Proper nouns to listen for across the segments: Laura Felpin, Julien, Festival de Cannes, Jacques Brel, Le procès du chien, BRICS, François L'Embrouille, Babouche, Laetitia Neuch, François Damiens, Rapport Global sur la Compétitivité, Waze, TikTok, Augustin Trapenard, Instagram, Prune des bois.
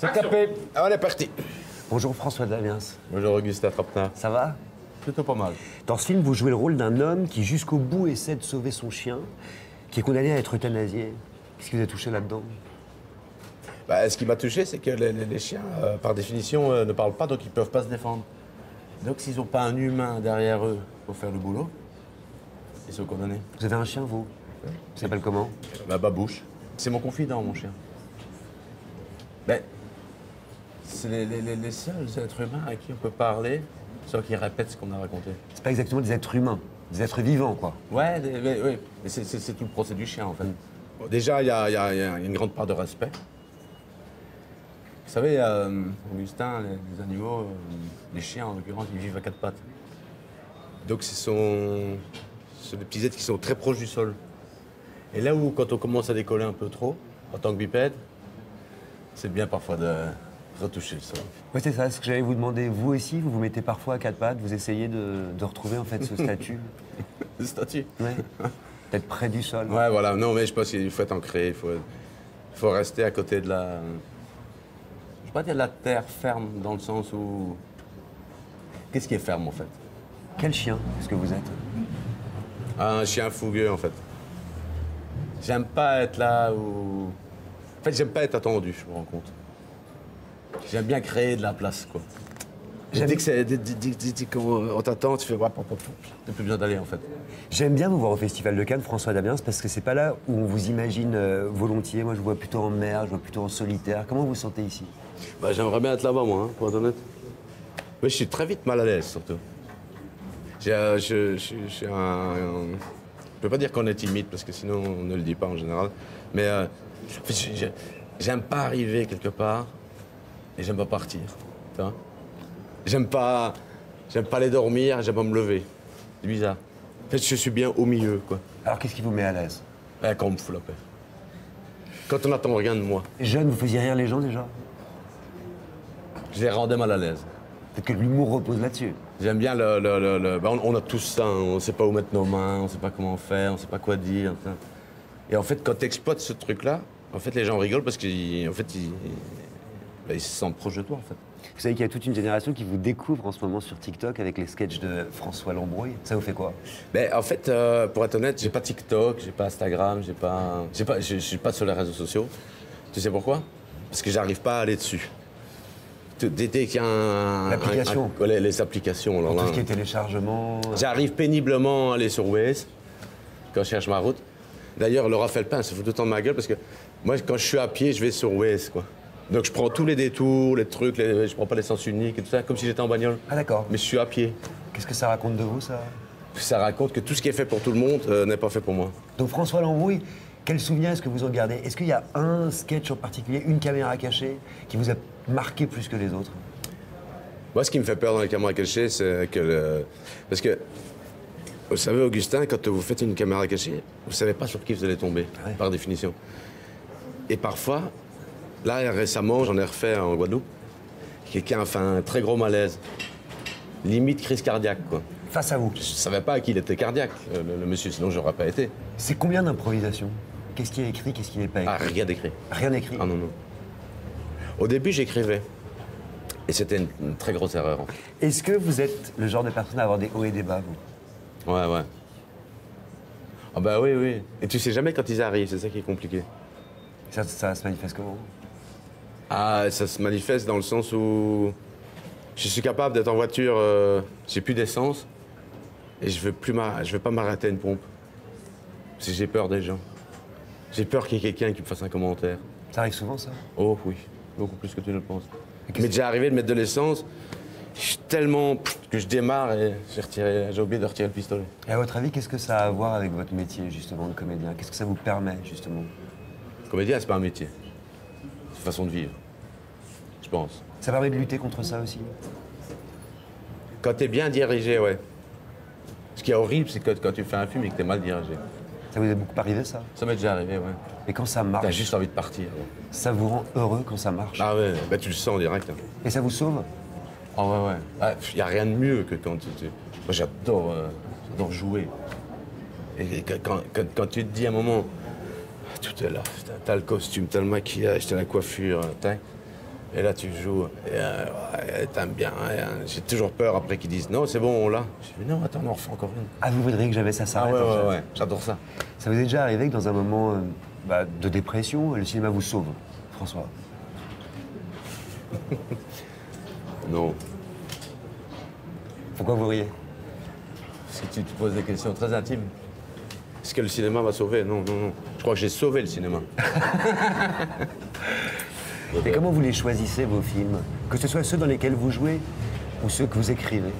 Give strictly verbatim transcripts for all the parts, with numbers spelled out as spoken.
C'est capé. Allez, parti. Bonjour François Damiens. Bonjour Augustin Trapenard. Ça va? Plutôt pas mal. Dans ce film, vous jouez le rôle d'un homme qui, jusqu'au bout, essaie de sauver son chien, qui est condamné à être euthanasié. Qu'est-ce qui vous a touché là-dedans? Bah, ce qui m'a touché, c'est que les, les, les chiens, euh, par définition, euh, ne parlent pas, donc ils ne peuvent pas se défendre. Donc, s'ils n'ont pas un humain derrière eux pour faire le boulot, ils sont condamnés. Vous avez un chien, vous? Ouais. Il s'appelle comment? Bah, Babouche. C'est mon confident, mon chien. Ben, c'est les, les, les, les seuls êtres humains à qui on peut parler sans qu'ils répètent ce qu'on a raconté. C'est pas exactement des êtres humains, des êtres vivants, quoi. Ouais, des, mais, ouais. C'est tout le procès du chien, en fait. Bon, déjà, il y a, y a, y a une grande part de respect. Vous savez, euh, Augustin, les, les animaux, euh, les chiens en l'occurrence, ils vivent à quatre pattes. Donc ce sont, ce sont des petits êtres qui sont très proches du sol. Et là où, quand on commence à décoller un peu trop, en tant que bipède, c'est bien parfois de retoucher le sol. Oui, c'est ça, ce que j'allais vous demander. Vous aussi, vous vous mettez parfois à quatre pattes, vous essayez de, de retrouver en fait ce statut. Le statut? Oui, d'être près du sol. Ouais, ouais, voilà. Non, mais je pense qu'il faut être ancré, il faut, faut rester à côté de la... Je ne veux pas dire la terre ferme, dans le sens où... Qu'est-ce qui est ferme, en fait? Quel chien est-ce que vous êtes? Un chien fougueux, en fait. J'aime pas être là où... En fait, j'aime pas être attendu, je me rends compte. J'aime bien créer de la place, quoi. Dès qu'on t'attend, tu fais... T'as plus besoin d'aller, en fait. J'aime bien vous voir au Festival de Cannes, François Damiens, parce que c'est pas là où on vous imagine volontiers. Moi, je vous vois plutôt en mer, je vous vois plutôt en solitaire. Comment vous vous sentez ici? Bah, j'aimerais bien être là-bas, moi, hein, pour être honnête. Mais je suis très vite mal à l'aise, surtout. Euh, je, je, je suis un, un... Je peux pas dire qu'on est timide, parce que sinon, on ne le dit pas en général. Mais euh, j'aime pas arriver quelque part et j'aime pas partir. Tu vois? J'aime pas... J'aime pas aller dormir, j'aime pas me lever. C'est bizarre. En fait, je suis bien au milieu, quoi. Alors, qu'est-ce qui vous met à l'aise? Ben, quand on me fout la paix. Quand on attend rien de moi. Jeune, vous faisiez rire les gens, déjà? Je les rendais mal à l'aise. Peut-être que l'humour repose là-dessus. J'aime bien le... le, le, le... Ben, on, on a tous ça, hein. On sait pas où mettre nos mains, on sait pas comment faire, on sait pas quoi dire. Enfin. Et en fait, quand t'exploites ce truc-là, en fait, les gens rigolent parce qu'ils... En fait, ils... Ben, ils se sentent proches de toi, en fait. Vous savez qu'il y a toute une génération qui vous découvre en ce moment sur TikTok avec les sketchs de François L'Embrouille. Ça vous fait quoi? Ben, en fait, euh, pour être honnête, j'ai pas TikTok, j'ai pas Instagram, j'ai pas... j'ai pas... Je suis pas sur les réseaux sociaux. Tu sais pourquoi? Parce que j'arrive pas à aller dessus. Dès qu'il y a un... L'application. Les, les applications. Là, là. Tout ce qui est téléchargement... J'arrive péniblement à aller sur Waze quand je cherche ma route. D'ailleurs, Laura Felpin se fout tout le temps de ma gueule parce que moi, quand je suis à pied, je vais sur Waze, quoi. Donc je prends tous les détours, les trucs, les... je prends pas les sens uniques et tout ça, comme si j'étais en bagnole. Ah d'accord. Mais je suis à pied. Qu'est-ce que ça raconte de vous, ça? Ça raconte que tout ce qui est fait pour tout le monde euh, n'est pas fait pour moi. Donc François L'Embrouille, quel souvenir est-ce que vous en gardez? Est-ce qu'il y a un sketch en particulier, une caméra cachée, qui vous a marqué plus que les autres? Moi, ce qui me fait peur dans les caméras cachées, c'est que le... Parce que, vous savez, Augustin, quand vous faites une caméra cachée, vous savez pas sur qui vous allez tomber, ouais, par définition. Et parfois... Là, récemment, j'en ai refait en Guadeloupe. Quelqu'un a fait un très gros malaise. Limite crise cardiaque, quoi. Face à vous? Je savais pas qu'il était cardiaque, le, le monsieur, sinon j'aurais pas été. C'est combien d'improvisation? Qu'est-ce qui est écrit, qu'est-ce qui n'est pas écrit? Ah, rien d'écrit. Rien d'écrit? Ah non, non. Au début, j'écrivais. Et c'était une, une très grosse erreur. Est-ce que vous êtes le genre de personne à avoir des hauts et des bas, vous? Ouais, ouais. Ah bah oui, oui. Et tu sais jamais quand ils arrivent, c'est ça qui est compliqué. Ça, ça se manifeste comment? Ah, ça se manifeste dans le sens où je suis capable d'être en voiture, euh, j'ai plus d'essence et je veux plus mar... je veux pas m'arrêter à une pompe. Parce que j'ai peur des gens. J'ai peur qu'il y ait quelqu'un qui me fasse un commentaire. Ça arrive souvent, ça? Oh oui, beaucoup plus que tu ne le penses. Mais déjà arrivé de mettre de l'essence, je suis tellement... que je démarre et j'ai retiré... j'ai oublié de retirer le pistolet. Et à votre avis, qu'est-ce que ça a à voir avec votre métier, justement, de comédien? Qu'est-ce que ça vous permet, justement? Comédien, c'est pas un métier. C'est une façon de vivre. Je pense. Ça permet de lutter contre ça aussi? Quand t'es bien dirigé, ouais. Ce qui est horrible, c'est que quand tu fais un film et que t'es mal dirigé. Ça vous est beaucoup arrivé, ça? Ça m'est déjà arrivé, ouais. Et quand ça marche? T'as juste envie de partir. Ouais. Ça vous rend heureux quand ça marche? Ah ouais, bah tu le sens en direct. Hein. Et ça vous sauve? Ah oh, ouais, ouais. Ah, y a rien de mieux que quand tu... tu... Moi, j'adore euh, jouer. Et quand, quand, quand tu te dis à un moment, tout est là, t'as le costume, t'as le maquillage, t'as la coiffure, t'as... Et là, tu joues. Et euh, ouais, t'aimes bien. Hein. J'ai toujours peur après qu'ils disent non, c'est bon, on l'a. Je dis non, attends, on en refait encore une. Ah, vous voudriez que jamais ça s'arrête? Ah, ouais, ouais, ouais. J'adore ça. Ça vous est déjà arrivé que dans un moment euh, bah, de dépression, le cinéma vous sauve, François? Non. Pourquoi vous riez? Parce que tu te poses des questions très intimes. Est-ce que le cinéma m'a sauvé? Non, non, non. Je crois que j'ai sauvé le cinéma. Et comment vous les choisissez, vos films? Que ce soit ceux dans lesquels vous jouez ou ceux que vous écrivez?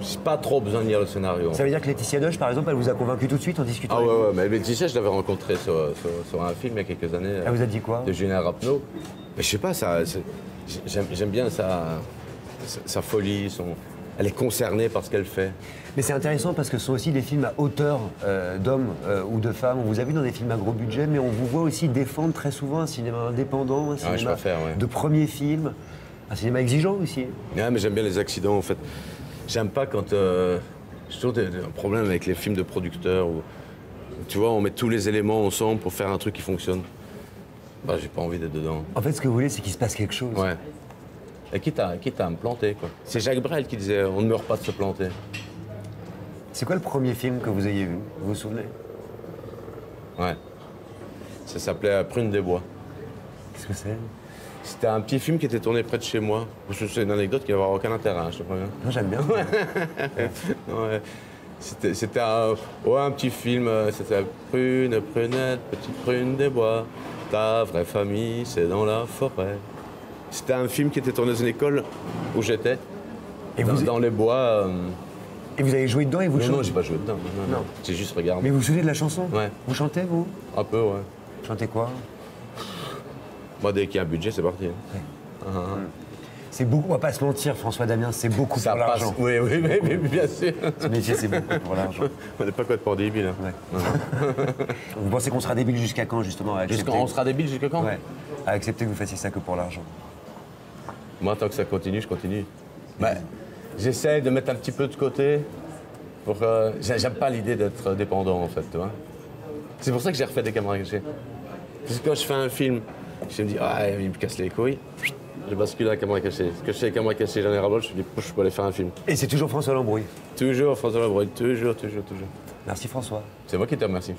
J'ai pas trop besoin de lire le scénario. Ça veut dire que Laetitia Neuch, par exemple, elle vous a convaincu tout de suite en discutant? Ah ouais, ouais, mais Laetitia, je l'avais rencontrée sur, sur, sur un film il y a quelques années. Elle vous a dit quoi? De Julien. Mais je sais pas, ça. J'aime bien sa, sa folie, son... Elle est concernée par ce qu'elle fait. Mais c'est intéressant parce que ce sont aussi des films à hauteur euh, d'hommes euh, ou de femmes. On vous a vu dans des films à gros budget, mais on vous voit aussi défendre très souvent un cinéma indépendant, un cinéma ah, je préfère, ouais. de premier film, un cinéma exigeant aussi. Ouais, mais j'aime bien les accidents, en fait. J'aime pas quand... Euh, j'ai toujours des, des, un problème avec les films de producteurs où, tu vois, on met tous les éléments ensemble pour faire un truc qui fonctionne. Bah, j'ai pas envie d'être dedans. En fait, ce que vous voulez, c'est qu'il se passe quelque chose. Ouais. Et quitte à, quitte à me planter, quoi. C'est Jacques Brel qui disait « on ne meurt pas de se planter ». C'est quoi le premier film que vous ayez vu? Vous vous souvenez? Ouais. Ça s'appelait « Prune des bois ». Qu'est-ce que c'est? C'était un petit film qui était tourné près de chez moi. C'est une anecdote qui va avoir aucun intérêt, hein, je te préviens. Non, j'aime bien. Ouais. Ouais. C'était un, ouais, un petit film, c'était « Prune, prunette, petite prune des bois, ta vraie famille, c'est dans la forêt ». C'était un film qui était tourné dans une école où j'étais, dans, vous... dans les bois. Euh... Et vous avez joué dedans et vous non, chantez? Non, j'ai pas joué dedans. Non, non. non. J'ai juste regardé. Mais vous vous souvenez de la chanson? Ouais. Vous chantez, vous? Un peu, ouais. Vous chantez quoi? Moi, dès qu'il y a un budget, c'est parti. Hein. Ouais. Uh-huh. Mmh. C'est beaucoup, on va pas se mentir, François Damiens, c'est beaucoup ça pour l'argent. Oui, oui, mais, mais bien sûr. Ce métier, c'est beaucoup pour l'argent. On n'est pas quoi de pour débile. Hein. Ouais. Vous pensez qu'on sera débile jusqu'à quand, justement? On sera débile jusqu'à quand? Ouais. À accepter que vous fassiez ça que pour l'argent. Moi, tant que ça continue, je continue. Bah, j'essaie de mettre un petit peu de côté pour que... J'aime pas l'idée d'être dépendant, en fait, tu vois. C'est pour ça que j'ai refait des caméras cachées. Parce que quand je fais un film, je me dis « Ah, il me casse les couilles », je bascule à la caméra cachée. Parce que je fais les caméras cachées, j'en ai ras-le-bol, je me dis « Je peux aller faire un film ». Et c'est toujours François L'Embrouille? Toujours François L'Embrouille, toujours, toujours, toujours. Merci François. C'est moi qui te remercie.